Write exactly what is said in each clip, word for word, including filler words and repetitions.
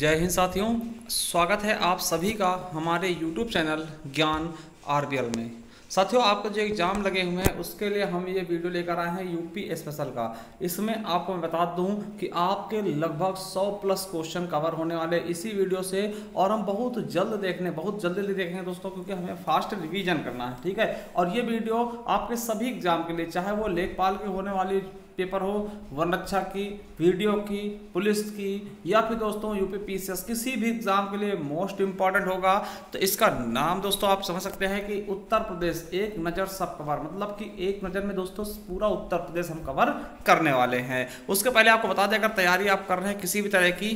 जय हिंद साथियों, स्वागत है आप सभी का हमारे यूट्यूब चैनल ज्ञान आरबीएल में। साथियों, आपको जो एग्ज़ाम लगे हुए हैं उसके लिए हम ये वीडियो लेकर आए हैं यूपी स्पेशल का। इसमें आपको मैं बता दूं कि आपके लगभग सौ प्लस क्वेश्चन कवर होने वाले इसी वीडियो से, और हम बहुत जल्द देखने बहुत जल्द जल्दी देखेंगे दोस्तों, क्योंकि हमें फास्ट रिवीजन करना है, ठीक है। और ये वीडियो आपके सभी एग्जाम के लिए, चाहे वो लेखपाल के होने वाली पेपर हो, वन रक्षा की, वीडियो की, पुलिस की, या फिर दोस्तों यूपीपीसीएस, किसी भी एग्जाम के लिए मोस्ट इंपॉर्टेंट होगा। तो इसका नाम दोस्तों आप समझ सकते हैं कि उत्तर प्रदेश एक नज़र सब कवर, मतलब कि एक नज़र में दोस्तों पूरा उत्तर प्रदेश हम कवर करने वाले हैं। उसके पहले आपको बता दें, अगर तैयारी आप कर रहे हैं किसी भी तरह की,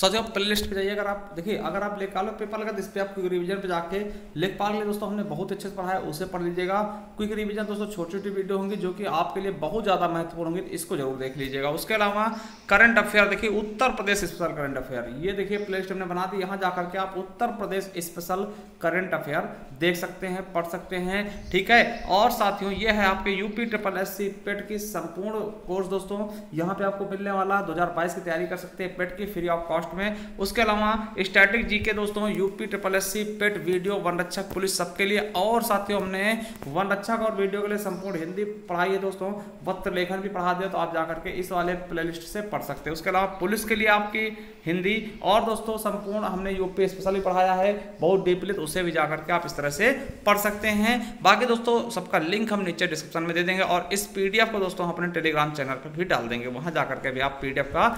सोचो प्ले लिस्ट पर जाइए। अगर आप देखिए, अगर आप लेखपाल पेपर का, इस पर आप क्विक रिविजन पर जाके लेखपाल के दोस्तों हमने बहुत अच्छे से पढ़ा है, उसे पढ़ लीजिएगा। क्विक रिविजन दोस्तों छोटी छोटी वीडियो होंगी जो कि आपके लिए बहुत ज़्यादा महत्वपूर्ण, इसको जरूर देख लीजिएगा। उसके अलावा करंट अफेयर देखिए, Uttar Pradesh special current affair, ये देखिए प्लेलिस्ट हमने बना दी, यहाँ जाकर के आप Uttar Pradesh special current affair देख सकते हैं, पढ़ सकते हैं, ठीक है। और साथियों, ये है आपके UP triple S C PET की संपूर्ण कोर्स दोस्तों, यहाँ पे आपको मिलने वाला दो हज़ार बाईस की तैयारी कर सकते हैं पेट की फ्री ऑफ कॉस्ट में। उसके अलावा स्टैटिक जी के दोस्तों, UP triple S C PET, video, वन रक्षक, पुलिस, सबके लिए। और साथियों, हमने वन रक्षक और वीडियो के लिए संपूर्ण हिंदी पढ़ाई है दोस्तों, वक्त लेखन भी पढ़ा दिया, तो आप जाकर के इस वाले प्लेलिस्ट से पढ़ सकते हैं। उसके अलावा पुलिस के लिए आपकी हिंदी, और दोस्तों संपूर्ण हमने यूपी स्पेशल भी पढ़ाया है बहुत डीपली, तो उसे भी जाकर के आप इस तरह से पढ़ सकते हैं। बाकी दोस्तों सबका लिंक हम नीचे डिस्क्रिप्शन में दे देंगे, और इस पीडीएफ को दोस्तों हम अपने टेलीग्राम चैनल पर भी डाल देंगे, वहाँ जाकर के भी आप पीडीएफ का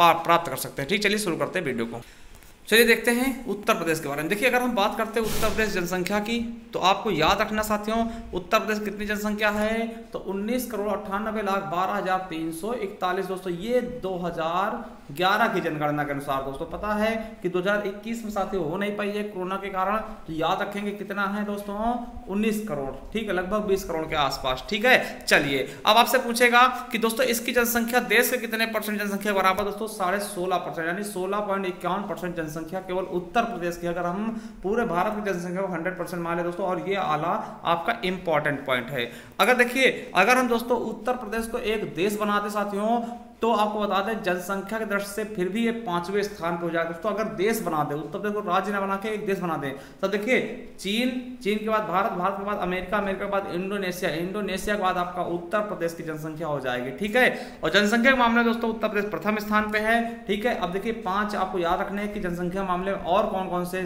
प्राप्त कर सकते हैं, ठीक। चलिए शुरू करते हैं वीडियो को। चलिए देखते हैं उत्तर प्रदेश के बारे में। देखिए, अगर हम बात करते हैं उत्तर प्रदेश जनसंख्या की, तो आपको याद रखना साथियों, उत्तर प्रदेश कितनी जनसंख्या है, तो उन्नीस करोड़ अट्ठानबे लाख बारह हजार तीन सौ इकतालीस दोस्तों, ये दो हज़ार ग्यारह की जनगणना के अनुसार दोस्तों। पता है कि दो हज़ार इक्कीस में साथियों हो नहीं पाई है कोरोना के कारण, तो याद रखेंगे कितना है दोस्तों, उन्नीस करोड़, ठीक है, लगभग बीस करोड़ के आसपास, ठीक है। चलिए, अब आपसे पूछेगा कि दोस्तों इसकी जनसंख्या देश के कितने परसेंट जनसंख्या बराबर, दोस्तों साढ़े सोलह परसेंट यानी सोलह पॉइंट इक्यावन परसेंट जनसंख्या केवल उत्तर प्रदेश की। अगर हम पूरे भारत की जनसंख्या को हंड्रेड परसेंट मान लें दोस्तों, और ये आला आपका इंपॉर्टेंट पॉइंट है। अगर देखिए, अगर हम दोस्तों उत्तर प्रदेश को एक देश बनाते साथियों, तो आपको बता दें जनसंख्या की दृष्टि से फिर भी ये पांचवें स्थान पर हो जाएगा दोस्तों, अगर देश बना दें, उत्तर प्रदेश को राज्य न बना के एक देश बना दें। तो देखिए, चीन चीन के बाद भारत, भारत के बाद अमेरिका, अमेरिका के बाद इंडोनेशिया, इंडोनेशिया के बाद आपका उत्तर प्रदेश की जनसंख्या हो जाएगी, ठीक है। और जनसंख्या के मामले में दोस्तों उत्तर प्रदेश प्रथम स्थान पर है, ठीक है। अब देखिए, पाँच आपको याद रखने हैं कि जनसंख्या मामले में और कौन कौन से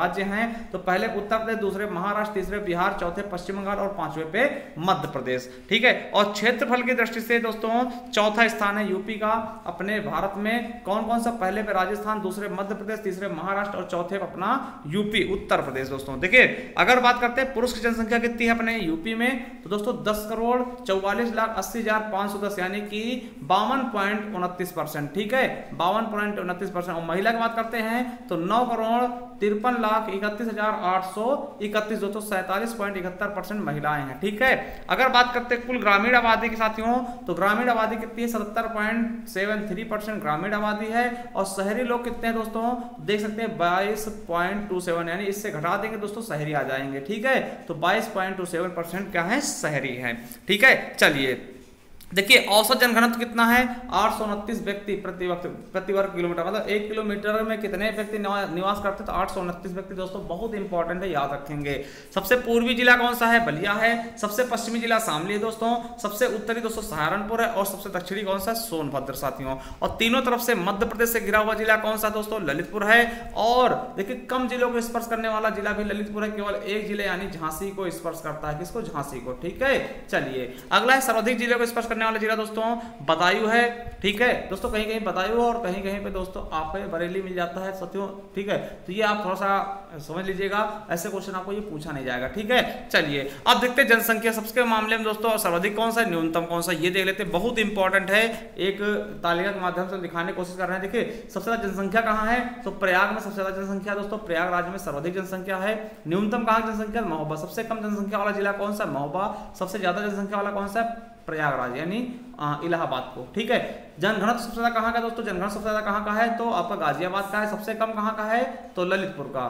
राज्य हैं, तो पहले उत्तर प्रदेश, दूसरे महाराष्ट्र, तीसरे बिहार, चौथे पश्चिम बंगाल, और पांचवें पे मध्य प्रदेश, ठीक है। और क्षेत्रफल की दृष्टि से दोस्तों चौथा स्थान यूपी का अपने भारत में। कौन कौन सा, पहले पे राजस्थान, दूसरे मध्य प्रदेश, तीसरे महाराष्ट्र, और चौथे पे अपना यूपी, उत्तर प्रदेश दोस्तों। देखिए, अगर बात करते हैं पुरुष की जनसंख्या कितनी है अपने यूपी में, तो दोस्तों दस करोड़ चौवालीस लाख अस्सी हजार पांच सौ दस यानी कि बावन पॉइंट उनतीस परसेंट ठीक है, बावन पॉइंट उनतीस परसेंट और महिला की बात करते हैं तो नौ करोड़ तिरपन लाख इकतीस हजार आठ सौ इकतीस दोस्तों, सैंतालीस पॉइंट इकहत्तर परसेंट महिलाएं हैं, ठीक है। अगर बात करते हैं कुल ग्रामीण आबादी के साथियों, तो ग्रामीण आबादी कितनी है, सतहत्तर पॉइंट सेवन थ्री परसेंट ग्रामीण आबादी है। और शहरी लोग कितने हैं दोस्तों, देख सकते हैं बाईस पॉइंट दो सात यानी इससे घटा देंगे दोस्तों, शहरी आ जाएंगे, ठीक है। तो बाईस पॉइंट दो सात परसेंट क्या है, शहरी है, ठीक है। चलिए देखिए, औसत जनघनत्व कितना है, आठ सौ उनतीस व्यक्ति प्रति वक्त प्रति वर्ग किलोमीटर, मतलब एक किलोमीटर में कितने व्यक्ति निवास करते हैं, तो आठ सौ उनतीस व्यक्ति दोस्तों, बहुत इंपॉर्टेंट है, याद रखेंगे। सबसे पूर्वी जिला कौन सा है, बलिया है। सबसे पश्चिमी जिला शामली है दोस्तों। सबसे उत्तरी दोस्तों सहारनपुर है, और सबसे दक्षिणी कौन सा, सोनभद्र साथियों। और तीनों तरफ से मध्य प्रदेश से घिरा हुआ जिला कौन सा दोस्तों, ललितपुर है। और देखिए, कम जिलों को स्पर्श करने वाला जिला भी ललितपुर है, केवल एक जिले यानी झांसी को स्पर्श करता है, किसको, झांसी को, ठीक है। चलिए, अगला है सर्वाधिक जिले को स्पर्श वाला जिला दोस्तों, बदायूं है, ठीक है दोस्तों। कहीं कहीं बदायूं और कहीं कहीं पे दोस्तों आप बरेली मिल जाता है साथियों, ठीक है। तो ये आप थोड़ा सा समझ लीजिएगा, ऐसे क्वेश्चन आपको ये पूछा नहीं जाएगा, ठीक है। चलिए, अब देखते हैं जनसंख्या सबके मामले में दोस्तों, सर्वाधिक कौन सा है, न्यूनतम कौन सा, ये देख लेते हैं, बहुत इंपॉर्टेंट है। एक तालिका के माध्यम से दिखाने की कोशिश कर रहे हैं। देखिए, सबसे ज्यादा जनसंख्या कहाँ है, तो प्रयाग में सबसे ज्यादा जनसंख्या दोस्तों, प्रयागराज में सर्वाधिक जनसंख्या है। न्यूनतम कहाँ जनसंख्या, महोबा। सबसे कम जनसंख्या वाला जिला कौन सा, महोबा। सबसे ज्यादा जनसंख्या वाला कौन सा, प्रयागराज यानी इलाहाबाद को, ठीक है। जनघनत्व सबसे ज्यादा कहाँ का दोस्तों, जनघनत्व सबसे ज्यादा कहाँ का है, तो आपका गाजियाबाद का है। सबसे कम कहाँ का है, तो ललितपुर का।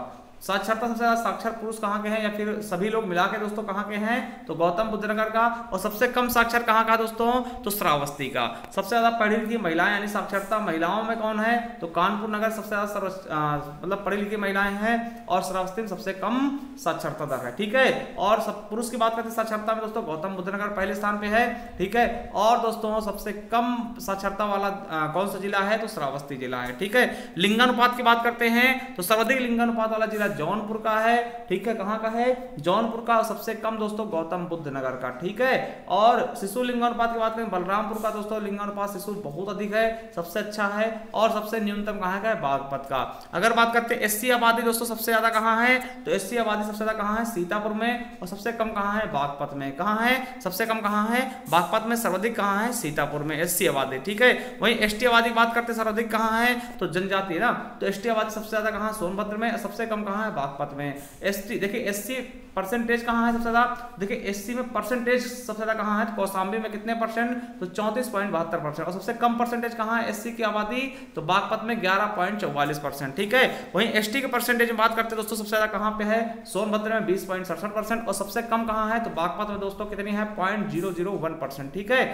साक्षरता सबसे ज्यादा साक्षर पुरुष कहाँ के हैं या फिर सभी लोग मिला के दोस्तों कहाँ के हैं, तो गौतम बुद्ध नगर का। और सबसे कम साक्षर कहाँ का दोस्तों, तो श्रावस्ती का। सबसे ज्यादा पढ़ी लिखी महिलाएं यानी साक्षरता महिलाओं में कौन है, तो कानपुर नगर सबसे ज्यादा मतलब पढ़ी लिखी महिलाएं हैं, और श्रावस्ती में सबसे कम साक्षरता दर है, ठीक है। और सब पुरुष की बात करते हैं साक्षरता में दोस्तों, गौतम बुद्ध नगर पहले स्थान पे है, ठीक है। और दोस्तों सबसे कम साक्षरता वाला कौन सा जिला है, तो श्रावस्ती जिला है, ठीक है। लिंगानुपात की बात करते हैं तो सर्वाधिक लिंगानुपात वाला जिला जौनपुर का है, ठीक है। कहां का है, जौनपुर का। सबसे कम दोस्तों गौतम बुद्ध नगर का, ठीक है। और शिशु लिंगानुपात की बात करें बलरामपुर का दोस्तों, लिंगानुपात शिशु बहुत अधिक है, सबसे अच्छा है। और सबसे न्यूनतम कहां का है, बागपत का। अगर बात करते हैं एससी आबादी दोस्तों सबसे ज्यादा कहां है, तो एससी आबादी सबसे ज्यादा कहां है, सीतापुर में। और सबसे कम कहां है, बागपत में। कहां है सबसे कम, कहां है बागपत में। सर्वाधिक कहां है, सीतापुर में एससी आबादी, ठीक है। वहीं एसटी आबादी की बात करते हैं सर्वाधिक कहां है, तो जनजाति है ना, तो एसटी आबादी सबसे ज्यादा कहां, सोनभद्र में। सबसे कम कहां है, बागपत में। एसटी देखिए एससी परसेंटेज कहाँ है सबसे ज्यादा, देखिए एससी में परसेंटेज सबसे ज्यादा कहाँ है, तो कौशाम्बी में कितने परसेंट, तो चौंतीस पॉइंट बहत्तर परसेंट। और सबसे कम परसेंटेज कहाँ है एससी की आबादी, तो बागपत में ग्यारह पॉइंट चौवालीस परसेंट, ठीक है। वहीं एसटी के परसेंटेज में बात करते हैं दोस्तों सबसे ज्यादा कहाँ पे है, सोनभद्र में बीस पॉइंट सड़सठ परसेंट। और सबसे कम कहाँ है, तो बागपत में दोस्तों कितनी है, point zero zero one percent, ठीक है,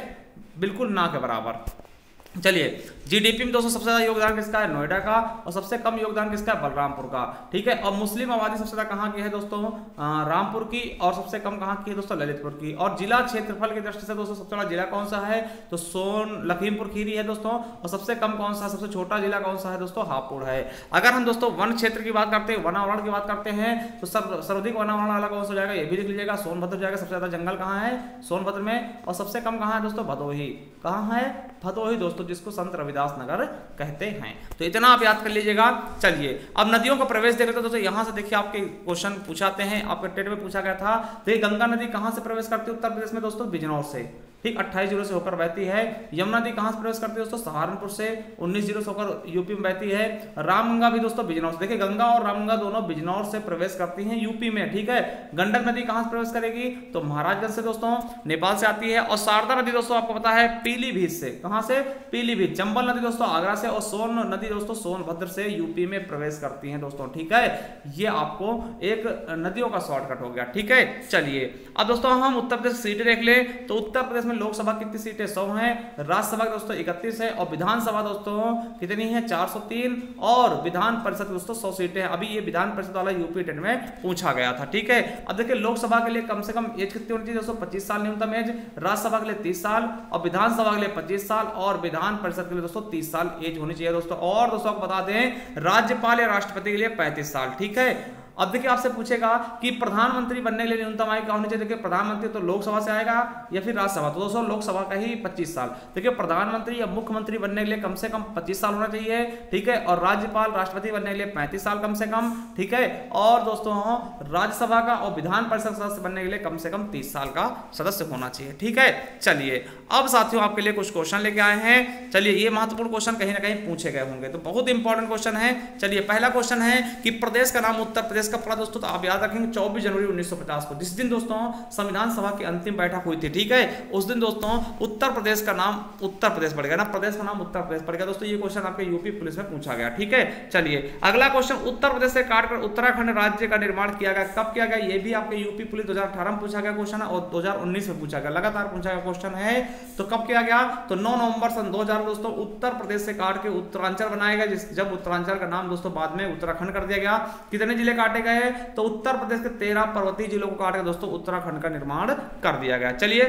बिल्कुल ना के बराबर। चलिए जीडीपी में दोस्तों सबसे ज्यादा योगदान किसका है, नोएडा का। और सबसे कम योगदान किसका है, बलरामपुर का, ठीक है। और मुस्लिम आबादी सबसे ज्यादा कहाँ की है दोस्तों, रामपुर की। और सबसे कम कहाँ की है दोस्तों, ललितपुर की। और जिला क्षेत्रफल की दृष्टि से दोस्तों सबसे बड़ा जिला कौन सा है, तो सोन लखीमपुर खीरी है दोस्तों। और सबसे कम कौन सा, सबसे छोटा जिला कौन सा है दोस्तों, हापुड़ है। अगर हम दोस्तों वन क्षेत्र की बात करते हैं, वनावरण की बात करते हैं, तो सर्वाधिक वनावरण वाला कौन सा जाएगा, ये भी लिख लीजिएगा, सोनभद्र जाएगा। सबसे ज्यादा जंगल कहाँ है, सोनभद्र में। और सबसे कम कहाँ है दोस्तों, भदोही। कहाँ है, भदोही दोस्तों, जिसको संत रविदास नगर कहते हैं। तो इतना आप याद कर लीजिएगा। चलिए अब नदियों का प्रवेश देख लेते हैं दोस्तों। यहाँ से देखिए आपके क्वेश्चन पूछाते हैं, आपके टेट में पूछा गया था। तो ये गंगा नदी कहाँ से प्रवेश करती है उत्तर प्रदेश में दोस्तों, बिजनौर से, ठीक, अट्ठाईस जिलों से होकर बहती है। यमुना नदी कहाँ से प्रवेश करती है दोस्तों, सहारनपुर से, उन्नीस जिलों से होकर यूपी में बहती है। रामगंगा भी दोस्तों बिजनौर से, देखिए गंगा और रामगंगा दोनों बिजनौर से प्रवेश करती हैं यूपी में, ठीक है। गंडक नदी कहाँ से प्रवेश करेगी, तो महाराजगंज से दोस्तों, नेपाल से आती है। और शारदा नदी दोस्तों आपको पता है पीलीभीत से, कहाँ से, पीलीभीत। चंबल नदी दोस्तों आगरा से। और सोन नदी दोस्तों सोनभद्र से यूपी में प्रवेश करती है दोस्तों, ठीक है। ये आपको एक नदियों का शॉर्टकट हो गया, ठीक है। चलिए अब दोस्तों हम उत्तर प्रदेश सीटें देख ले, तो उत्तर प्रदेश में लोकसभा कितनी सीटें, सौ हैं। राज्यसभा दोस्तों इकतीस है। और विधानसभा दोस्तों कितनी है, चार सौ तीन। और विधान परिषद दोस्तों सौ सीटें हैं। अभी ये विधान परिषद वाला यूपी टेट में पूछा गया था, ठीक है। अब देखिए लोकसभा के लिए कम से कम एज कितनी होनी चाहिए दोस्तों, पच्चीस साल न्यूनतम एज। राज्यसभा के लिए तीस साल और विधानसभा के लिए पच्चीस साल और विधान परिषद के लिए दोस्तों तीस साल एज होनी चाहिए दोस्तों। और दोस्तों आपको बता दें राज्यपाल या राष्ट्रपति के लिए पैंतीस साल, ठीक है। अब देखिए आपसे पूछेगा कि प्रधानमंत्री बनने के लिए न्यूनतम आयु क्या होनी चाहिए, देखिए प्रधानमंत्री तो लोकसभा से आएगा या फिर राज्यसभा, तो दोस्तों लोकसभा का ही पच्चीस साल। देखिए प्रधानमंत्री या मुख्यमंत्री बनने के लिए कम से कम पच्चीस साल होना चाहिए, ठीक है। और राज्यपाल राष्ट्रपति बनने के लिए पैंतीस साल कम से कम, ठीक है। और दोस्तों राज्यसभा का और विधान परिषद सदस्य बनने के लिए कम से कम तीस साल का सदस्य होना चाहिए, ठीक है। चलिए अब साथियों आपके लिए कुछ क्वेश्चन लेके आए हैं। चलिए ये महत्वपूर्ण क्वेश्चन कहीं ना कहीं पूछे गए होंगे, तो बहुत इंपॉर्टेंट क्वेश्चन है। चलिए पहला क्वेश्चन है कि प्रदेश का नाम उत्तर प्रदेश का पड़ा दोस्तों, तो आप याद रखेंगे चौबीस जनवरी उन्नीस सौ पचास को, जिस दिन दोस्तों संविधान सभा की अंतिम बैठक हुई थी, ठीक है। उस दिन दोस्तों उत्तर प्रदेश का नाम उत्तर प्रदेश पड़ गया ना, प्रदेश का नाम उत्तर प्रदेश पड़ गया दोस्तों। ये क्वेश्चन आपके यूपी पुलिस में पूछा गया, ठीक है। चलिए अगला क्वेश्चन, उत्तर प्रदेश से काटकर उत्तराखंड राज्य का निर्माण किया गया, कब किया गया, ये भी आपके यूपी पुलिस दो हजार अठारह में पूछा गया क्वेश्चन है और दो हजार उन्नीस में पूछा गया, लगातार पूछा गया क्वेश्चन है। तो कब किया गया, तो नौ नवंबर सन दो हजार दोस्तों उत्तर प्रदेश से काट के उत्तरांचल बनाया गया, जब उत्तरांचल का नाम दोस्तों बाद में उत्तराखंड कर दिया गया। कितने जिले काटे गए, तो उत्तर प्रदेश के तेरह पर्वतीय जिलों को काटकर दोस्तों उत्तराखंड का निर्माण कर दिया गया। चलिए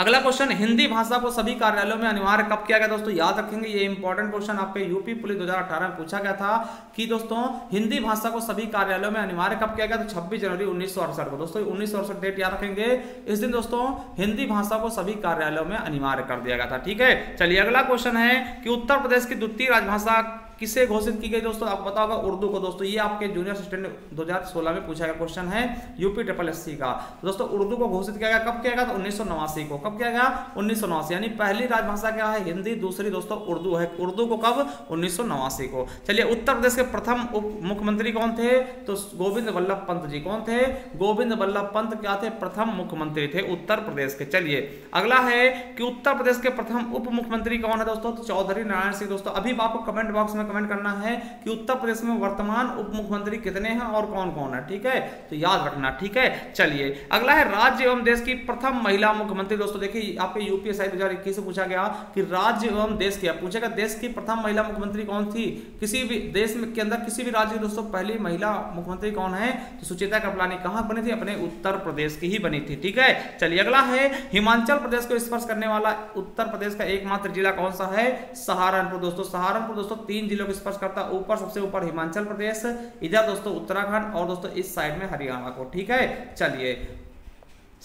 अगला क्वेश्चन, हिंदी भाषा को सभी कार्यालयों में अनिवार्य कब किया गया दोस्तों, याद रखेंगे ये इंपॉर्टेंट क्वेश्चन आपके यूपी पुलिस दो हजार अठारह में पूछा गया था कि दोस्तों हिंदी भाषा को सभी कार्यालयों में अनिवार्य कब किया गया, तो छब्बीस जनवरी उन्नीस सौ अड़सठ को दोस्तों, उन्नीस सौ अड़सठ डेट याद रखेंगे। इस दिन दोस्तों हिंदी भाषा को सभी कार्यालयों में अनिवार्य कर दिया गया था, ठीक है। चलिए अगला क्वेश्चन है कि उत्तर प्रदेश की द्वितीय राजभाषा किसे घोषित की गई दोस्तों, आपको पता होगा उर्दू को दोस्तों। ये आपके जूनियर असिस्टेंट दो हजार सोलह में पूछा गया क्वेश्चन है यूपी ट्रिपल एस सी का। तो दोस्तों उर्दू को घोषित किया गया कब किया गया, तो उन्नीस सौ नवासी को। कब किया गया, उन्नीस सौ नवासी। यानी पहली राजभाषा क्या है, हिंदी, दूसरी दोस्तों उर्दू है। उर्दू को कब, उन्नीस सौ नवासी को। चलिए उत्तर प्रदेश के प्रथम उप मुख्यमंत्री कौन थे, तो गोविंद वल्लभ पंत जी। कौन थे, गोविंद वल्लभ पंत क्या थे, प्रथम मुख्यमंत्री थे उत्तर प्रदेश के। चलिए अगला है कि उत्तर प्रदेश के प्रथम उप मुख्यमंत्री कौन है दोस्तों, चौधरी नारायण सिंह दोस्तों। अभी आपको कमेंट बॉक्स में में कमेंट करना है कि उत्तर प्रदेश में वर्तमान उप मुख्यमंत्री कितने हैं और कौन कौन है। ठीक है, तो याद रखना। ठीक है, चलिए अगला है राज्य एवं देश की प्रथम महिला मुख्यमंत्री। दोस्तों देखिए आपके यूपीपीसीएस दो हज़ार इक्कीस से पूछा गया कि राज्य एवं देश की, पूछेगा देश की प्रथम महिला मुख्यमंत्री कौन थी, किसी भी देश में के अंदर किसी भी राज्य की दोस्तों पहली महिला मुख्यमंत्री कौन है, तो सुचेता कृपलानी कहां बनी थी, अपने उत्तर प्रदेश की ही बनी थी। ठीक है, चलिए अगला है हिमाचल प्रदेश को स्पर्श करने वाला उत्तर प्रदेश का एकमात्र जिला कौन सा है, सहारनपुर। दोस्तों सहारनपुर दोस्तों तीन जिलों को स्पर्श करता है, ऊपर सबसे ऊपर हिमाचल प्रदेश, इधर दोस्तों उत्तराखंड और दोस्तों इस साइड में हरियाणा को। ठीक है, चलिए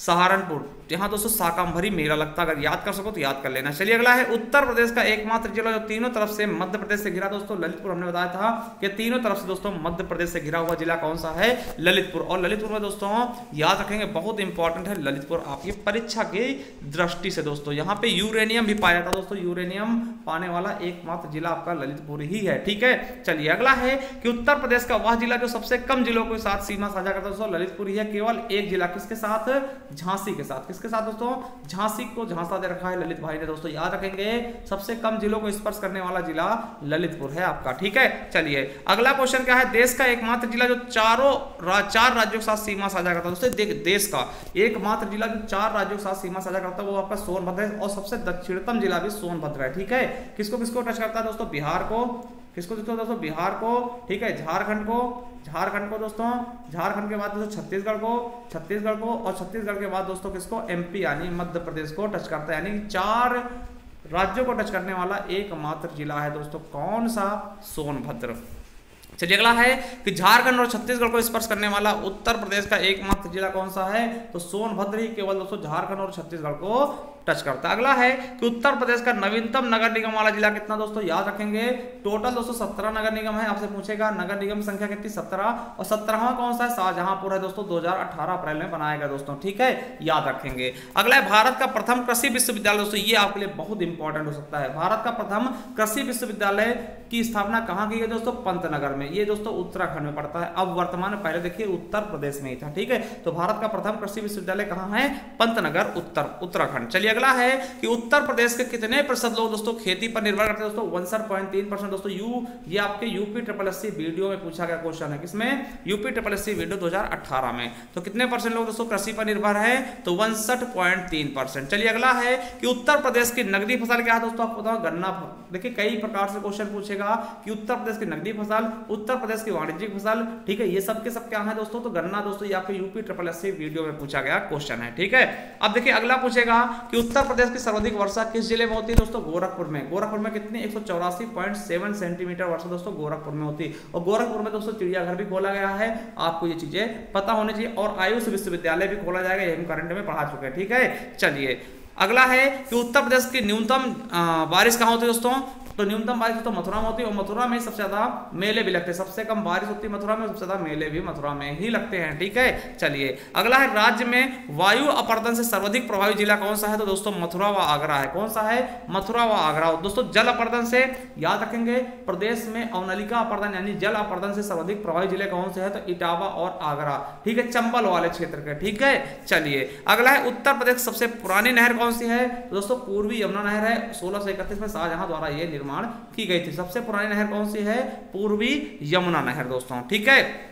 सहारनपुर, यहाँ दोस्तों शाकंभरी मेला लगता है, अगर याद कर सको तो याद कर लेना। चलिए अगला है उत्तर प्रदेश का एकमात्र जिला जो तीनों तरफ से मध्य प्रदेश से घिरा, दोस्तों ललितपुर। हमने बताया था कि तीनों तरफ से दोस्तों मध्य प्रदेश से घिरा हुआ जिला कौन सा है, ललितपुर। और ललितपुर में दोस्तों याद रखेंगे बहुत इंपॉर्टेंट है ललितपुर आपकी परीक्षा की दृष्टि से। दोस्तों यहाँ पे यूरेनियम भी पाया था, दोस्तों यूरेनियम पाने वाला एकमात्र जिला आपका ललितपुर ही है। ठीक है, चलिए अगला है कि उत्तर प्रदेश का वह जिला जो सबसे कम जिलों के साथ सीमा साझा करता है, दोस्तों ललितपुर ही है, केवल एक जिला, किसके साथ, झांसी के साथ। किसके साथ दोस्तों, झांसी को झांसा दे रखा है ललित भाई ने। दोस्तों याद रखेंगे सबसे कम जिलों को स्पर्श करने वाला जिला ललितपुर है आपका। ठीक है, चलिए अगला क्वेश्चन क्या है, देश का एकमात्र जिला जो चारों रा, चार राज्यों के साथ सीमा साझा करता है। दोस्तों दे, देश का एकमात्र जिला जो चार राज्यों के साथ सीमा साझा करता है वो आपका सोनभद्र है, और सबसे दक्षिणतम जिला भी सोनभद्र है। ठीक है, किसको किसको टच करता है दोस्तों, बिहार को, किसको किसको दोस्तों, बिहार को, ठीक है, झारखंड को, झारखंड को दोस्तों, झारखंड के बाद दोस्तों छत्तीसगढ़ को, छत्तीसगढ़ को, और छत्तीसगढ़ के बाद दोस्तों किसको, एमपी यानी मध्य प्रदेश को टच करता है। यानी चार राज्यों को टच करने वाला एकमात्र जिला है दोस्तों कौन सा, सोनभद्र। चलिए अगला है कि झारखंड और छत्तीसगढ़ को स्पर्श करने वाला उत्तर प्रदेश का एकमात्र जिला कौन सा है, तो सोनभद्र ही केवल दोस्तों झारखंड और छत्तीसगढ़ को टच करता है। अगला है कि उत्तर प्रदेश का नवीनतम नगर निगम वाला जिला कितना, दोस्तों याद रखेंगे टोटल दोस्तों सत्रह नगर निगम है, आपसे पूछेगा नगर निगम संख्या कितनी, सत्रह, और सत्रहवां कौन सा है, शाहजहांपुर है दोस्तों, दो हज़ार अठारह अप्रैल में बनाया गया दोस्तों। ठीक है, याद रखेंगे। अगला है भारत का प्रथम कृषि विश्वविद्यालय, दोस्तों ये आपके लिए बहुत इंपॉर्टेंट हो सकता है। भारत का प्रथम कृषि विश्वविद्यालय की स्थापना कहाँ की गई दोस्तों, पंतनगर में, ये दोस्तों उत्तराखंड में पड़ता है, अब वर्तमान में, पहले देखिए उत्तर प्रदेश में ही था। ठीक है, तो भारत का प्रथम कृषि विश्वविद्यालय कहाँ है, पंतनगर, उत्तर उत्तराखंड। चलिए अगला है कि उत्तर प्रदेश के कितने प्रतिशत लोग दोस्तों खेती पर निर्भर करते हैं, दोस्तों उनसठ पॉइंट तीन परसेंट। दोस्तों यू ये आपके UP triple S C video में पूछा गया क्वेश्चन है, किसमें, UP triple S C video दो हज़ार अठारह में, तो कितने परसेंट लोग दोस्तों कृषि पर निर्भर है, तो उनसठ पॉइंट तीन परसेंट। चलिए अगला है कि उत्तर प्रदेश की नगदी फसल क्या है दोस्तों, आपको बताओ गन्ना। देखिए कई प्रकार से क्वेश्चन पूछेगा कि उत्तर प्रदेश की नगदी फसल, उत्तर प्रदेश की वाणिज्यिक फसल, ठीक है, ये सब के सब क्या है दोस्तों, तो गन्ना दोस्तों ये आपके UP triple S C video में पूछा गया क्वेश्चन है। ठीक है, अब देखिए अगला पूछेगा कि उत्तर प्रदेश की सर्वाधिक वर्षा किस जिले में होती है, दोस्तों गोरखपुर में। गोरखपुर में कितनी, एक सौ चौरासी पॉइंट सेवन सेंटीमीटर वर्षा दोस्तों गोरखपुर में होती है, और गोरखपुर में दोस्तों चिड़ियाघर भी खोला गया है, आपको ये चीजें पता होनी चाहिए, और आयुष विश्वविद्यालय भी खोला जाएगा, ये हम करंट में पढ़ा चुके हैं। ठीक है, चलिए अगला है कि उत्तर प्रदेश की न्यूनतम बारिश कहाँ होती है दोस्तों, तो न्यूनतम बारिश तो मथुरा में होती है, और मथुरा में सबसे ज्यादा मेले भी लगते हैं, सबसे कम बारिश होती है मथुरा में, सबसे ज्यादा मेले भी मथुरा में ही लगते हैं। ठीक है, चलिए अगला है राज्य में वायु अपरदन से सर्वाधिक प्रभावी जिला कौन सा है, तो दोस्तों मथुरा व आगरा है। कौन सा है, मथुरा व आगरा। दोस्तों जल अपरदन से याद रखेंगे प्रदेश में अवनलिका अपरदन यानी जल अपरदन से सर्वाधिक प्रभावी जिले कौन से है, तो इटावा और आगरा, ठीक है, चंबल वाले क्षेत्र के। ठीक है, चलिए अगला है उत्तर प्रदेश की सबसे पुरानी नहर कौन सी है, दोस्तों पूर्वी यमुना नहर है, सोलह सौ इकतीस में शाहजहां द्वारा यह निर्माण की गई थी। सबसे पुरानी नहर कौन सी है, पूर्वी यमुना नहर दोस्तों। ठीक है,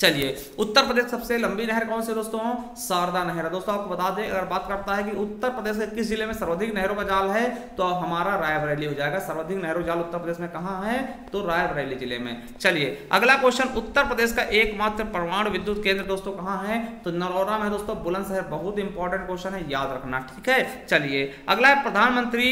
चलिए उत्तर प्रदेश सबसे लंबी नहर कौन सी दोस्तों, शारदा नहर। दोस्तों आपको बता दें अगर बात करता है कि उत्तर प्रदेश के किस जिले में सर्वाधिक नहरों का जाल है, तो हमारा रायबरेली हो जाएगा, सर्वाधिक नहरों का जाल उत्तर प्रदेश में कहाँ है, तो रायबरेली जिले में। चलिए अगला क्वेश्चन, उत्तर प्रदेश का एकमात्र परमाणु विद्युत केंद्र दोस्तों कहाँ है, तो नरोरा में दोस्तों, बुलंदशहर। बहुत इंपॉर्टेंट क्वेश्चन है, याद रखना। ठीक है, चलिए अगला है प्रधानमंत्री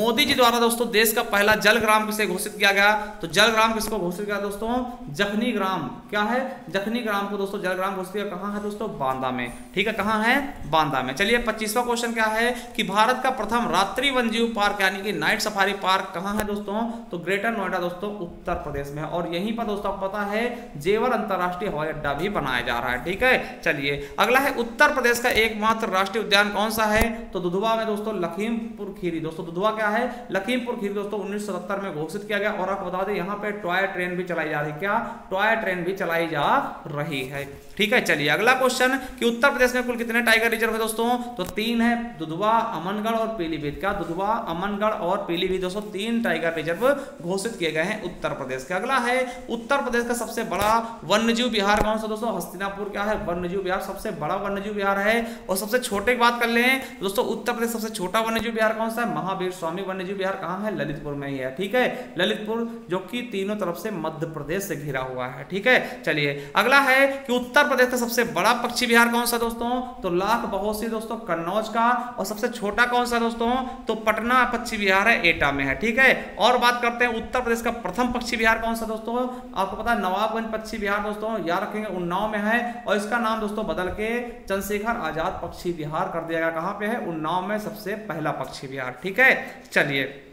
मोदी जी द्वारा दोस्तों देश का पहला जलग्राम किसे घोषित किया गया, तो जलग्राम किसको घोषित किया दोस्तों, जखनी ग्राम। क्या है, ग्राम को दोस्तों जलग्राम घोषित किया, कहां है दोस्तों, बांदा में। ठीक है, कहां है, बांदा में। चलिए पच्चीसवां क्वेश्चन क्या है कि भारत का प्रथम रात्रि वन्यजीव पार्क यानी कि नाइट सफारी पार्क कहां है दोस्तों, तो ग्रेटर नोएडा दोस्तों उत्तर प्रदेश में है, और यहीं पर दोस्तों आपको पता है जेवर अंतरराष्ट्रीय हवाई अड्डा भी बनाया जा रहा है। ठीक है, चलिए अगला है उत्तर प्रदेश का एकमात्र राष्ट्रीय उद्यान कौन सा है, तो दुधवा में दोस्तों लखीमपुर खीरी। दोस्तों दुधवा क्या है, लखीमपुर खीरी दोस्तों उन्नीस सौ सत्तर में घोषित किया गया, और आपको बता दें यहाँ पे टॉय ट्रेन भी चलाई जा रही, क्या टॉय ट्रेन भी चलाई जा रही है। ठीक है, चलिए अगला क्वेश्चन कि उत्तर प्रदेश में कुल कितने टाइगर रिजर्व है दोस्तों, तो तीन है, दुधवा, अमनगढ़ और पीलीभीत। क्या दुधवा, अमनगढ़ और पीलीभीत दोस्तों तीन टाइगर रिजर्व घोषित किए गए हैं उत्तर प्रदेश के। अगला है उत्तर प्रदेश का सबसे बड़ा वन्यजीव विहार कौन सा दोस्तों, हस्तिनापुर क्या है वन्यजीव विहार, सबसे बड़ा वन्यजीव विहार है। और सबसे छोटे की बात कर ले दोस्तों, उत्तर प्रदेश सबसे छोटा वन्यजीव विहार कौन सा है, महावीर स्वामी वन्यजीव विहार कहाँ है, ललितपुर में ही है। ठीक है, ललितपुर जो कि तीनों तरफ से मध्य प्रदेश से घिरा हुआ है। ठीक है, चलिए अगला है कि उत्तर प्रदेश का सबसे बड़ा पक्षी विहार कौन सा दोस्तों, तो लाख बहोशी दोस्तों कन्नौज का। और सबसे छोटा कौन सा दोस्तों, तो पटना पक्षी विहार है, एटा में है। ठीक है, और बात करते हैं उत्तर प्रदेश का प्रथम पक्षी विहार कौन सा दोस्तों, आपको पता है नवाबगंज पक्षी विहार दोस्तों, याद रखेंगे उन्नाव में है। और इसका नाम दोस्तों बदल के चंद्रशेखर आजाद पक्षी विहार कर दिया गया, कहाँ पे है, उन्नाव में सबसे पहला पक्षी विहार। ठीक है, चलिए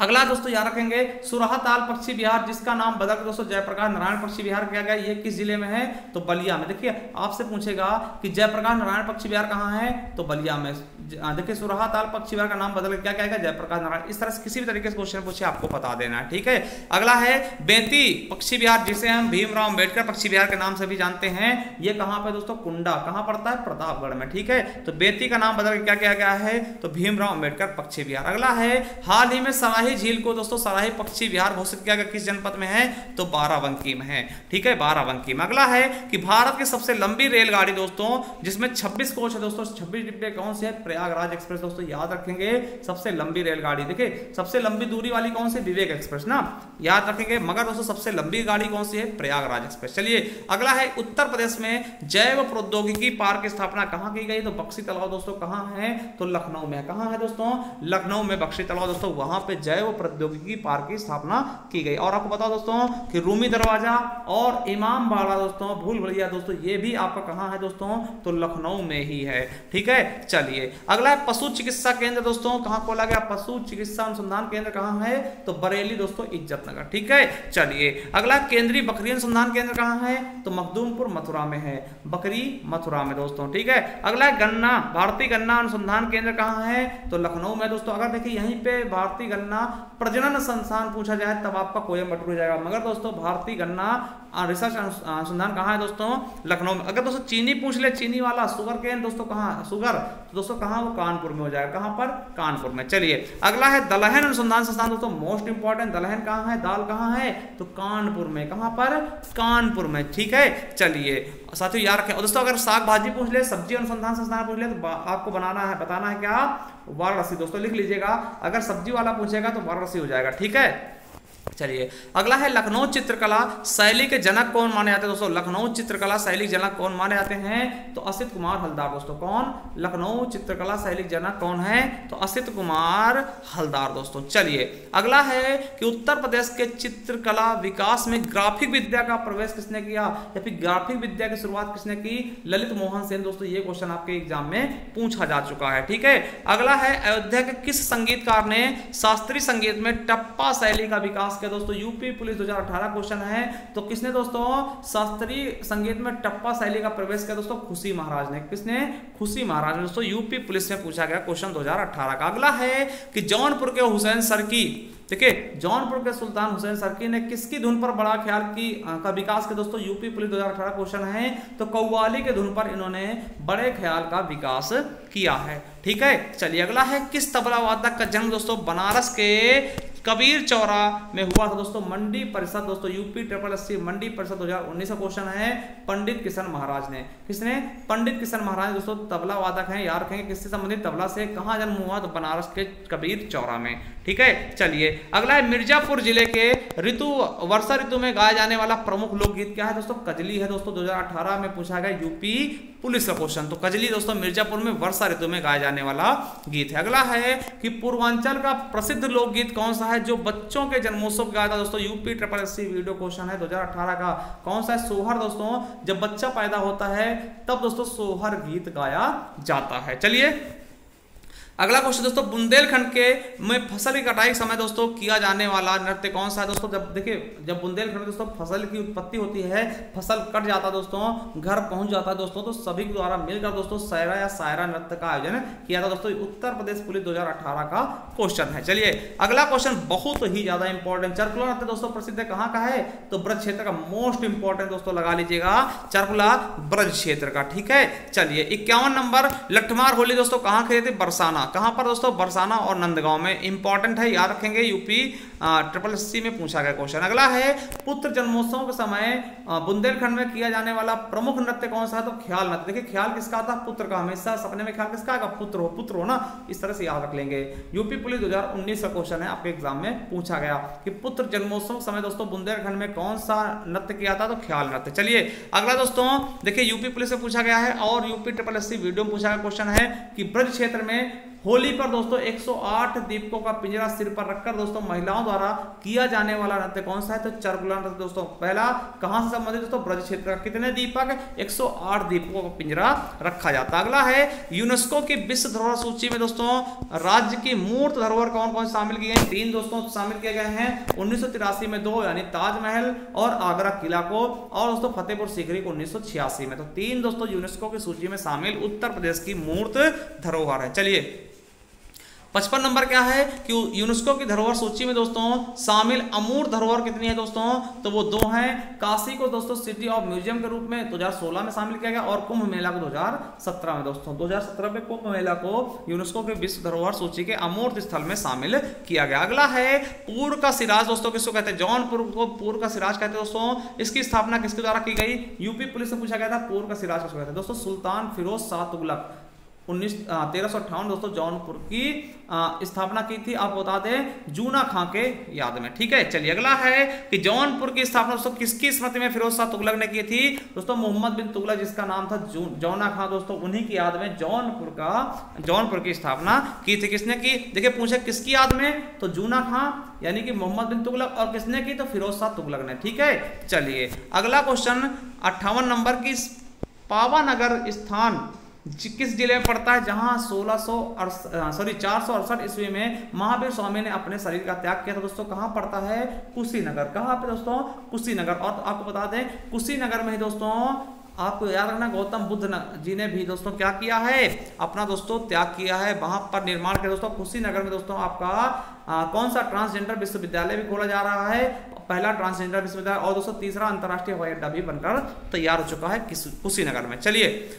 अगला दोस्तों याद रखेंगे सुराहताल पक्षी विहार, जिसका नाम बदलकर दोस्तों जयप्रकाश नारायण पक्षी विहार किया गया। ये किस जिले में है, तो बलिया में। देखिए आपसे पूछेगा कि जयप्रकाश नारायण पक्षी विहार कहाँ है, तो बलिया में। देखिए सुराहताल पक्षी विहार का नाम बदल क्या क्या गया, जयप्रकाश नारायण। इस तरह से किसी भी तरीके से क्वेश्चन पूछे आपको बता देना है। ठीक है, अगला है बेंती पक्षी विहार, जिसे हम भीमराव अम्बेडकर पक्षी विहार के नाम से भी जानते हैं। ये कहाँ पे दोस्तों, कुंडा, कहाँ पड़ता है, प्रतापगढ़ में। ठीक है, तो बेंती का नाम बदल क्या क्या गया है, तो भीमराव अम्बेडकर पक्षी विहार। अगला है हाल ही में सराही झील को दोस्तों सराही पक्षी विहार घोषित किया गया, किस जनपद में है, तो बाराबंकी में है। ठीक है, बाराबंकी में। अगला है कि भारत की सबसे लंबी रेलगाड़ी दोस्तों, जिसमें छब्बीस कोच है दोस्तों, छब्बीस डिब्बे कौन से हैं, प्रयागराज एक्सप्रेस दोस्तों, याद रखेंगे सबसे लंबी रेलगाड़ी। देखिए सबसे लंबी दूरी वाली कौन सी, विवेक एक्सप्रेस ना, याद रखेंगे। मगर दोस्तों सबसे लंबी गाड़ी कौन सी है, प्रयागराज एक्सप्रेस। चलिए अगला है उत्तर प्रदेश में जैव प्रौद्योगिकी पार्क की स्थापना कहां की गई, तो बख्शी तालाब दोस्तों कहां है, तो लखनऊ में। कहां है दोस्तों, लखनऊ में बख्शी तालाब दोस्तों, वहां पे जैव प्रौद्योगिकी पार्क की स्थापना की गई। और आपको बताओ दोस्तों कि रूमी दरवाजा और इमाम बाड़ा दोस्तों, भूल भुलैया दोस्तों, ये भी आपका कहाँ है दोस्तों, तो लखनऊ में ही है। ठीक है, चलिए अगला है पशु चिकित्सा केंद्र दोस्तों, कहाँ खोला गया, पशु चिकित्सा अनुसंधान केंद्र कहाँ है, तो बरेली दोस्तों, इज्जत नगर। ठीक है, चलिए अगला केंद्रीय बकरी अनुसंधान केंद्र कहाँ है, तो मखदूमपुर मथुरा में है, बकरी मथुरा में दोस्तों। ठीक है, अगला गन्ना, भारतीय गन्ना अनुसंधान केंद्र कहाँ है, तो लखनऊ में दोस्तों। अगर देखिए यहीं पे भारतीय गन्ना प्रजनन संस्थान पूछा जाए तब आपका कोयम्बटूर हो जाएगा, मगर दोस्तों भारतीय गन्ना रिसर्च अनुसंधान कहाँ है दोस्तों, लखनऊ में। अगर दोस्तों चीनी पूछ ले, चीनी वाला सुगर केंद्र दोस्तों कहाँ, सुगर तो दोस्तों कहाँ, वो कानपुर में हो जाएगा। कहाँ पर, कानपुर में। चलिए अगला है दलहन अनुसंधान संस्थान दोस्तों, मोस्ट इंपॉर्टेंट दलहन कहाँ है, दाल कहाँ है, तो कानपुर में। कहाँ पर, कानपुर में। ठीक है, चलिए साथियों याद रखें। और दोस्तों अगर साग भाजी पूछ ले, सब्जी अनुसंधान संस्थान पूछ ले, तो आपको बनाना है, बताना है क्या, वाराणसी दोस्तों, लिख लीजिएगा। अगर सब्जी वाला पूछेगा तो वाराणसी हो जाएगा। ठीक है, चलिए अगला है लखनऊ चित्रकला शैली के जनक कौन माने जाते हैं दोस्तों, लखनऊ चित्रकला शैली जनक कौन माने जाते हैं, तो असित कुमार हलदार दोस्तों। कौन, लखनऊ चित्रकला शैली जनक कौन है, तो असित कुमार हलदार दोस्तों। चलिए अगला है कि उत्तर प्रदेश के चित्रकला विकास में ग्राफिक विद्या का प्रवेश किसने किया, या फिर ग्राफिक विद्या की शुरुआत किसने की, ललित मोहन सेन दोस्तों। ये क्वेश्चन आपके एग्जाम में पूछा जा चुका है। ठीक है, अगला है अयोध्या के किस संगीतकार ने शास्त्रीय संगीत में टप्पा शैली का विकास किया दोस्तों, यूपी पुलिस दो हज़ार अठारह क्वेश्चन है। तो किसने दोस्तों शास्त्रीय संगीत में टप्पा शैली का प्रवेश किया दोस्तों, खुशी महाराज ने। किसने, खुशी महाराज ने दोस्तों, यूपी पुलिस में पूछा गया क्वेश्चन दो हज़ार अठारह का। अगला है कि जौनपुर के हुसैन सरकी, देखिए जौनपुर के सुल्तान हुसैन सरकी ने किसकी धुन पर बड़ा ख्याल की का विकास के दोस्तों, यूपी पुलिस दो हज़ार अठारह क्वेश्चन है। तो कव्वाली के धुन पर इन्होंने बड़े ख्याल का विकास किया है। ठीक है, चलिए अगला है किस तबला वादक का जन्म दोस्तों, बनारस के कबीर चौरा में हुआ था दोस्तों, मंडी परिषद दोस्तों, यूपी ट्रिपल एस सी मंडी परिषद दो हज़ार उन्नीस का क्वेश्चन है। पंडित किशन महाराज ने, किसने, पंडित किशन महाराज दोस्तों तबला वादक हैं, याद रखेंगे किससे संबंधित, तबला से। कहाँ जन्म हुआ, तो बनारस के कबीर चौरा में। ठीक है, चलिए अगला है मिर्जापुर जिले के ऋतु वर्षा ऋतु में गाया जाने वाला प्रमुख लोकगीत क्या है दोस्तों, कजली है दोस्तों। दो हज़ार अठारह में पूछा गया यूपी पुलिस का क्वेश्चन, तो कजली दोस्तों मिर्जापुर में वर्षा ऋतु में गाया जाने वाला गीत है। अगला है कि पूर्वांचल का प्रसिद्ध लोकगीत कौन सा है जो बच्चों के जन्मोत्सव गाया था दोस्तों, UP triple S C video question है दो हज़ार अठारह का। कौन सा है, सोहर दोस्तों, जब बच्चा पैदा होता है तब दोस्तों सोहर गीत गाया जाता है। चलिए अगला क्वेश्चन दोस्तों, बुंदेलखंड के में फसल की कटाई के समय दोस्तों किया जाने वाला नृत्य कौन सा है दोस्तों? जब देखिए जब बुंदेलखंड में दोस्तों फसल की उत्पत्ति होती है, फसल कट जाता है दोस्तों, घर पहुंच जाता है दोस्तों, तो सभी के द्वारा मिलकर दोस्तों सायरा या सायरा नृत्य का आयोजन किया था दोस्तों। उत्तर प्रदेश पुलिस दो हजार अठारह का क्वेश्चन है। चलिए अगला क्वेश्चन बहुत ही ज्यादा इंपॉर्टेंट, चरकुला नृत्य दोस्तों प्रसिद्ध कहाँ का है? तो ब्रज क्षेत्र का, मोस्ट इंपॉर्टेंट दोस्तों लगा लीजिएगा, चरकुला ब्रज क्षेत्र का, ठीक है। चलिए इक्यावन नंबर, लठमार होली दोस्तों कहाँ खेली थी? बरसाना। कहां पर दोस्तों? बरसाना और नंदगांव में। इंपॉर्टेंट है, याद रखेंगे, यूपी ट्रिपल सी में पूछा गया क्वेश्चन। अगला है, पुत्र जन्मोत्सव के समय बुंदेलखंड में किया जाने वाला प्रमुख नृत्य कौन सा है? तो ख्याल नृत्य। देखिए ख्याल किसका था? पुत्र का। हमेशा सपने में ख्याल किसका आएगा? पुत्र हो, पुत्र हो ना, इस तरह से याद रख लेंगे। यूपी पुलिस दो हजार उन्नीस का क्वेश्चन है, आपके एग्जाम में पूछा गया कि पुत्र जन्मोत्सव के समय दोस्तों बुंदेलखंड में कौन सा नृत्य किया था? तो ख्याल नृत्य। चलिए अगला दोस्तों, देखिए यूपी पुलिस से पूछा गया है और UP triple S C video में पूछा गया क्वेश्चन है कि ब्रज क्षेत्र में होली पर दोस्तों एक सौ आठ दीपकों का पिंजरा सिर पर रखकर दोस्तों महिलाओं द्वारा किया जाने वाला नृत्य कौन सा है? तो चरकुला नृत्य दोस्तों। पहला कहां से संबंधित दोस्तों? ब्रज क्षेत्र का। कितने दीपक? एक सौ आठ दीपकों का पिंजरा रखा जाता। अगला है, यूनेस्को की विश्व धरोहर सूची में दोस्तों राज्य की मूर्त धरोहर कौन कौन शामिल किए हैं? तीन दोस्तों शामिल किए गए हैं, उन्नीस सौ तिरासी में दो यानी ताजमहल और आगरा किला को, और दोस्तों फतेहपुर सीकरी को उन्नीस सौ छियासी में। तो तीन दोस्तों यूनेस्को की सूची में शामिल उत्तर प्रदेश की मूर्त धरोहर है। चलिए पचपन नंबर क्या है कि यूनेस्को की धरोहर सूची में दोस्तों शामिल अमूर्त धरोहर कितनी है दोस्तों? तो वो दो हैं। काशी को दोस्तों सिटी ऑफ म्यूजियम के रूप में दो हजार सोलह में शामिल किया गया और कुंभ मेला को दो हजार सत्रह में दोस्तों दो हजार सत्रह में कुंभ मेला को यूनेस्को के विश्व धरोहर सूची के अमूर्त स्थल में शामिल किया गया। अगला है, पूर्व का सिराज दोस्तों किसको कहते हैं? जौनपुर को पूर्व का सिराज कहते हैं दोस्तों। इसकी स्थापना किसके द्वारा की गई? यूपी पुलिस से पूछा गया था पूर्व का सिराज किसको कहते हैं दोस्तों? सुल्तान फिरोज शाह तुगलक उन्नीस तेरह सौ अट्ठावन दोस्तों जौनपुर की स्थापना की थी, आपको बता दें जूना खां के याद में, ठीक है। चलिए अगला है कि जौनपुर की स्थापना दोस्तों किसकी स्मृति में फिरोज शाह तुगलक ने की थी? दोस्तों मोहम्मद बिन तुगलक, जिसका नाम था जौना खां दोस्तों, उन्हीं की याद में जौनपुर का जौनपुर की स्थापना की थी। किसने की? देखिए पूछे किसकी याद में, तो जूना खां यानी कि मोहम्मद बिन तुगलक, और किसने की? तो फिरोज शाह तुगलक ने, ठीक है। चलिए अगला क्वेश्चन अट्ठावन नंबर की, पावा नगर स्थान किस जिले में पड़ता है जहां सोलह सौ सॉरी चार सौ अड़सठ ईस्वी में महावीर स्वामी ने अपने शरीर का त्याग किया था दोस्तों? कहां पड़ता है? कुशीनगर। कहां पे दोस्तों? कुशीनगर। और आपको बता दें कुशीनगर में ही दोस्तों आपको याद रखना गौतम बुद्ध जी ने भी दोस्तों क्या किया है? अपना दोस्तों त्याग किया है। वहां पर निर्माण किया दोस्तों कुशीनगर में दोस्तों आपका आ, कौन सा ट्रांसजेंडर विश्वविद्यालय भी खोला जा रहा है? पहला ट्रांसजेंडर विश्वविद्यालय और दोस्तों तीसरा अंतर्राष्ट्रीय हवाई अड्डा भी बनकर तैयार हो चुका है कुशीनगर में। चलिए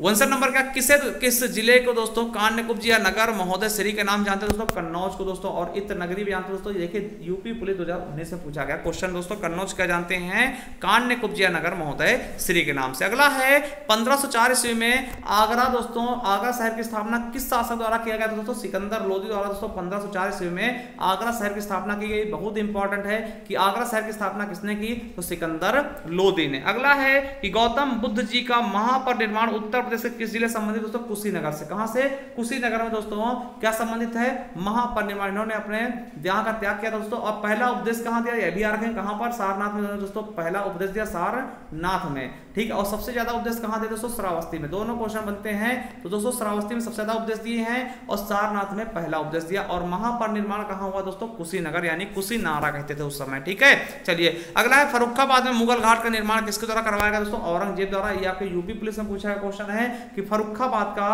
उनसठ नंबर का, किसे किस जिले को दोस्तों कान्यकुब्ज या नगर महोदय श्री के नाम जानते हैं दोस्तों? कन्नौज को दोस्तों, और इत्र नगरी भी जानते हैं दोस्तों। देखिए यूपी पुलिस दो हजार उन्नीस से पूछा गया क्वेश्चन दोस्तों, कन्नौज क्या जानते हैं? कान्यकुब्ज या नगर महोदय श्री के नाम से। अगला है, पंद्रह सौ चार ईस्वी में आगरा दोस्तों आगरा शहर की स्थापना किस शासक द्वारा किया गया था दोस्तों? सिकंदर लोदी द्वारा दोस्तों पंद्रह सौ चार ईस्वी में आगरा शहर की स्थापना की गई। बहुत इंपॉर्टेंट है कि आगरा शहर की स्थापना किसने की? तो सिकंदर लोदी ने। अगला है कि गौतम बुद्ध जी का महापर निर्माण उत्तर प्रदेश के किस जिले संबंधित दोस्तों? कुशीनगर से। कहां से? कुशीनगर में दोस्तों क्या संबंधित है? महापरिनिर्वाण। इन्होंने अपने यहाँ का त्याग किया था दोस्तों। और पहला उपदेश कहां दिया? यह भी याद रखें, कहां पर? सारनाथ में दोस्तों पहला उपदेश दिया, सारनाथ में, ठीक है। और सबसे ज्यादा उपदेश कहां दिए दोस्तों? श्रावस्ती में। दोनों क्वेश्चन बनते हैं तो दोस्तों श्रावस्ती में सबसे ज्यादा उपदेश दिए हैं और सारनाथ में पहला उपदेश दिया। और महापरिनिर्वाण कहां हुआ दोस्तों? कुशीनगर यानी कुशीनारा कहते थे उस समय, ठीक है। चलिए अगला है, फर्रुखाबाद में मुगल घाट का निर्माण किसके द्वारा करवाया गया दोस्तों? औरंगजेब द्वारा। यह आपके यूपी पुलिस में पूछा क्वेश्चन है कि फर्रुखाबाद का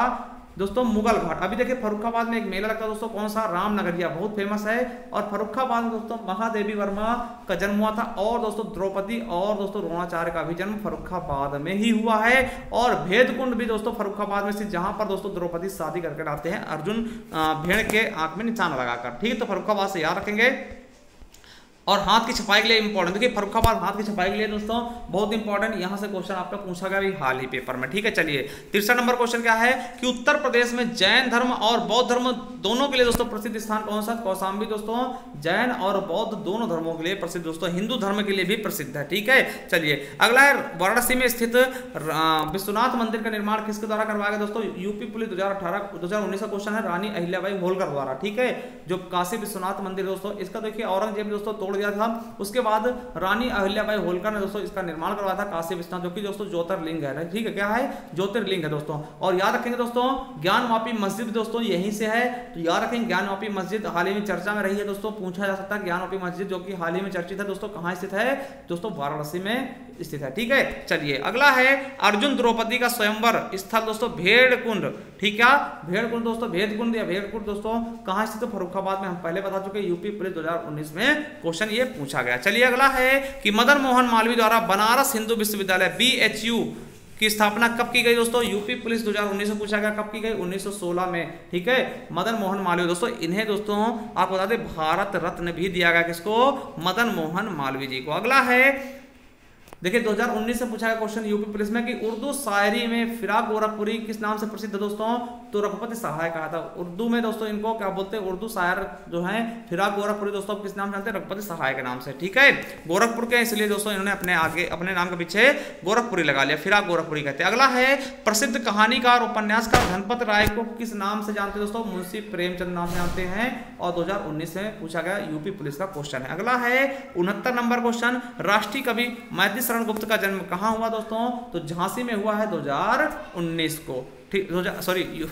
दोस्तों मुगल घाट। अभी देखिए फर्रुखाबाद में एक मेला लगता है दोस्तों, कौन सा? रामनगरिया, बहुत फेमस है। और फर्रुखाबाद में दोस्तों महादेवी वर्मा का जन्म हुआ था और दोस्तों द्रौपदी और दोस्तों द्रोणाचार्य का भी जन्म फर्रुखाबाद में ही हुआ है। और भेदकुंड भी दोस्तों फर्रुखाबाद में स्थित, जहां पर दोस्तों द्रौपदी शादी करके लाते हैं अर्जुन भेड़ के आंख में निशान लगाकर, ठीक है। तो फर्रुखाबाद से याद रखेंगे। और हाथ की छपाई के लिए इंपॉर्टेंट, देखिए फर्रुखाबाद हाथ की छपाई के लिए दोस्तों बहुत इंपॉर्टेंट, यहाँ से क्वेश्चन आपका पूछा गया भी हाल ही पेपर में, ठीक है। चलिए तिरसठ नंबर क्वेश्चन क्या है कि उत्तर प्रदेश में जैन धर्म और बौद्ध धर्म दोनों के लिए दोस्तों प्रसिद्ध स्थान कौन सा? कौशाम्बी दोस्तों जैन और बौद्ध दोनों धर्मों के लिए प्रसिद्ध दोस्तों, हिंदू धर्म के लिए भी प्रसिद्ध है, ठीक है। चलिए अगला है, वाराणसी में स्थित विश्वनाथ मंदिर का निर्माण किसके द्वारा करवाया गया दोस्तों? यूपी पुलिस दो हजार अठारह दो हजार उन्नीस का क्वेश्चन है, रानी अहिल्याबाई होलकर द्वारा, ठीक है। जो काशी विश्वनाथ मंदिर दोस्तों इसका देखिए औरंगजेब दोस्तों तोड़ गया था। उसके बाद रानी अहिल्याबाई होलकर ने दोस्तों इसका निर्माण करवाया था काशी विश्वनाथ, जो कि दोस्तों ज्योतिर्लिंग है, ठीक है, क्या है, ज्योतिर्लिंग है दोस्तों। और याद रखेंगे दोस्तों ज्ञानवापी मस्जिद दोस्तों यहीं से है, तो याद रखेंगे ज्ञानवापी मस्जिद हाल ही में चर्चा में रही है दोस्तों, पूछा जा सकता है ज्ञानवापी मस्जिद जो कि हाल ही में चर्चित है दोस्तों, कहाँ स्थित है दोस्तों, वाराणसी में स्थित है, ठीक है। चलिए अगला है अर्जुन द्रौपदी का स्वयंवर स्थल दोस्तों भेड़कुंड, ठीक है, भेड़कुंड दोस्तों, भेदकुंड या भेड़कुंड दोस्तों कहाँ स्थित है, फर्रुखाबाद में, हम पहले बता चुके यूपी पुलिस दो हज़ार उन्नीस में क्वेश्चन ये पूछा गया। चलिए अगला है कि मदन मोहन मालवी द्वारा बनारस हिंदू विश्वविद्यालय बीएचयू की स्थापना कब की गई दोस्तों, यूपी पुलिस दो हज़ार उन्नीस में पूछा गया, कब की गई, उन्नीस सौ सोलह में, ठीक है। मदन मोहन मालवीय दोस्तों, इन्हें दोस्तों आपको बता दें भारत रत्न भी दिया गया, किसको, मदन मोहन मालवीय जी को। अगला है देखिए दो हज़ार उन्नीस से पूछा गया क्वेश्चन यूपी पुलिस में कि उर्दू शायरी में फिराक गोरखपुरी किस नाम से प्रसिद्ध है दोस्तों, तो रघुपति सहाय कहा था। उर्दू में दोस्तों इनको क्या बोलते हैं, उर्दू शायर जो हैं फिराक गोरखपुरी दोस्तों किस नाम से जानते हैं, रघुपति सहाय के नाम से, ठीक है, गोरखपुर के, इसलिए दोस्तों इन्होंने अपने आगे अपने नाम के पीछे गोरखपुरी लगा लिया, फिराक गोरखपुरी कहते हैं। अगला है प्रसिद्ध कहानीकार और उपन्यासकार धनपत राय को किस नाम से जानते हैं दोस्तों, मुंशी प्रेमचंद नाम से जानते हैं, और दो हज़ार उन्नीस में पूछा गया यूपी पुलिस का क्वेश्चन है। अगला है उनहत्तर नंबर क्वेश्चन, राष्ट्रीय कवि मैथिली शरणगुप्त का जन्म कहाँ हुआ दोस्तों, तो झांसी में हुआ है दो हज़ार उन्नीस को, ठीक, सॉरी यू,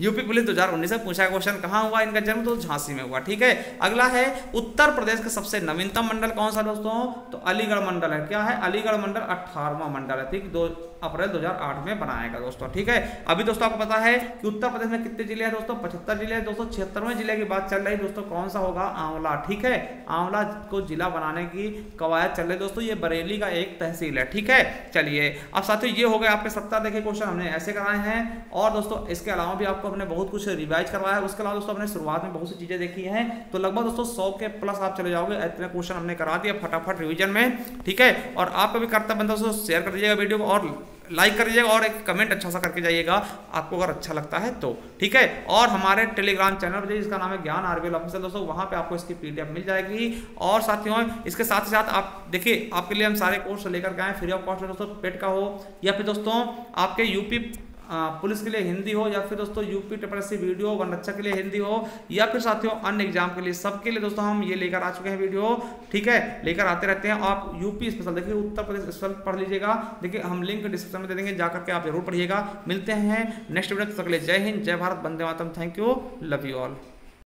यूपी पुलिस दो हज़ार उन्नीस से पूछा क्वेश्चन कहाँ हुआ इनका जन्म, तो झांसी में हुआ, ठीक है। अगला है उत्तर प्रदेश का सबसे नवीनतम मंडल कौन सा दोस्तों, तो अलीगढ़ मंडल है, क्या है, अलीगढ़ मंडल अठारहवां मंडल है, ठीक, दो अप्रैल दो हज़ार आठ में बनाएगा दोस्तों, ठीक है। अभी दोस्तों आपको पता है कि उत्तर प्रदेश में कितने जिले हैं दोस्तों, पचहत्तर जिले हैं दोस्तों, छिहत्तरवें जिले की बात चल रही दोस्तों, कौन सा होगा, आंवला, ठीक है, आंवला को जिला बनाने की कवायद चल रही दोस्तों, ये बरेली का एक तहसील है, ठीक है। चलिए अब साथियों ये हो गए आपके सत्तर देखिए क्वेश्चन हमने ऐसे कराए हैं, और दोस्तों इसके अलावा भी आपको हमने बहुत कुछ रिवाइज करवाया है, उसके अलावा दोस्तों हमने शुरुआत में बहुत सी चीजें देखी हैं, तो लगभग दोस्तों सौ के प्लस आप चले जाओगे, इतने क्वेश्चन हमने करा दिया फटाफट रिविजन में, ठीक है। और आपका भी करता बंदा दोस्तों शेयर कर दीजिएगा वीडियो को, और लाइक कर दीजिएगा, और एक कमेंट अच्छा सा करके जाइएगा आपको अगर अच्छा लगता है तो, ठीक है। और हमारे टेलीग्राम चैनल पर जाइए जिसका नाम है ज्ञान आरबीएल ऑफिशियल दोस्तों, वहाँ पे आपको इसकी पीडीएफ मिल जाएगी। और साथियों इसके साथ ही साथ आप देखिए आपके लिए हम सारे कोर्स लेकर गए हैं फ्री ऑफ कॉस्ट दोस्तों, पेट का हो या फिर दोस्तों आपके यूपी पुलिस के लिए हिंदी हो, या फिर दोस्तों यूपी ट्रिपल एससी वीडियो वन रक्षा के लिए हिंदी हो, या फिर साथियों अन्य एग्जाम के लिए, सबके लिए दोस्तों हम ये लेकर आ चुके हैं वीडियो, ठीक है, लेकर आते रहते हैं। आप यूपी स्पेशल देखिए, उत्तर प्रदेश स्पेशल पढ़ लीजिएगा, देखिए हम लिंक डिस्क्रिप्शन में दे देंगे, जाकर के आप जरूर पढ़िएगा। मिलते हैं नेक्स्ट वीडियो, तब तक के लिए जय हिंद, जय भारत, वंदे मातरम, thank you, love you all.